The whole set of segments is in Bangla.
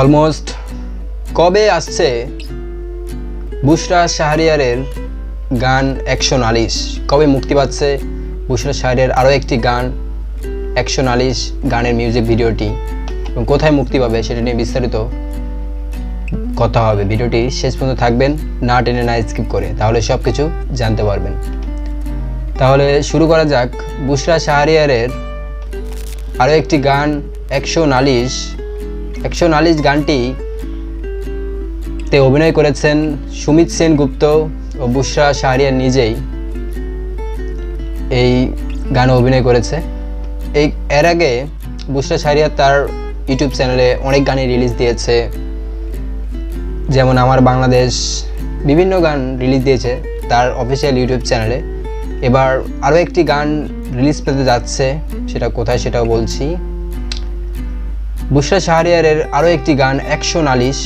অলমোস্ট কবে আসছে বুশরা শাহরিয়ারের গান 140? কবে মুক্তি পাচ্ছে বুশরা শাহরিয়ার আরও একটি গান 140 গানের মিউজিক ভিডিওটি এবং কোথায় মুক্তি পাবে সেটা নিয়ে বিস্তারিত কথা হবে। ভিডিওটি শেষ পর্যন্ত থাকবেন, না টেনে না স্কিপ করে, তাহলে সব কিছু জানতে পারবেন। তাহলে শুরু করা যাক। বুশরা শাহরিয়ারের আরও একটি গান 140। 140 গানটিতে অভিনয় করেছেন সুমিত সেনগুপ্ত ও বুশরা শাহরিয়ার নিজেই এই গানে অভিনয় করেছে। এর আগে বুশরা শাহরিয়ার তার ইউটিউব চ্যানেলে অনেক গানই রিলিজ দিয়েছে, যেমন আমার বাংলাদেশ, বিভিন্ন গান রিলিজ দিয়েছে তার অফিসিয়াল ইউটিউব চ্যানেলে। এবার আরও একটি গান রিলিজ পেতে যাচ্ছে, সেটা কোথায় সেটাও বলছি। বুশরা শাহরিয়ারের আরও একটি গান 140,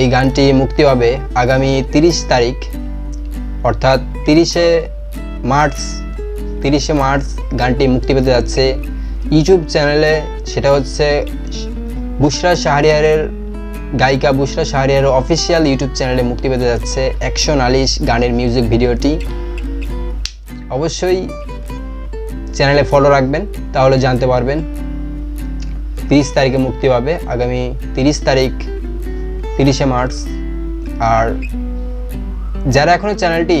এই গানটি মুক্তি পাবে আগামী 30 তারিখ, অর্থাৎ 30শে মার্চ। 30শে মার্চ গানটি মুক্তি পেতে যাচ্ছে ইউটিউব চ্যানেলে। সেটা হচ্ছে বুশরা শাহরিয়ারের, গায়িকা বুশরা শাহরিয়ারের অফিসিয়াল ইউটিউব চ্যানেলে মুক্তি পেতে যাচ্ছে 140 গানের মিউজিক ভিডিওটি। অবশ্যই চ্যানেলে ফলো রাখবেন, তাহলে জানতে পারবেন। 30 তারিখে মুক্তি পাবে, আগামী 30 তারিখ, 30শে মার্চ। আর যারা এখনও চ্যানেলটি,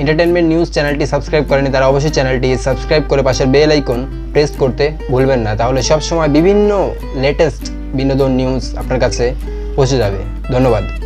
এন্টারটেনমেন্ট নিউজ চ্যানেলটি সাবস্ক্রাইব করেনি, তারা অবশ্যই চ্যানেলটি সাবস্ক্রাইব করে পাশের বেল আইকন প্রেস করতে ভুলবেন না, তাহলে সবসময় বিভিন্ন লেটেস্ট বিনোদন নিউজ আপনার কাছে পৌঁছে যাবে। ধন্যবাদ।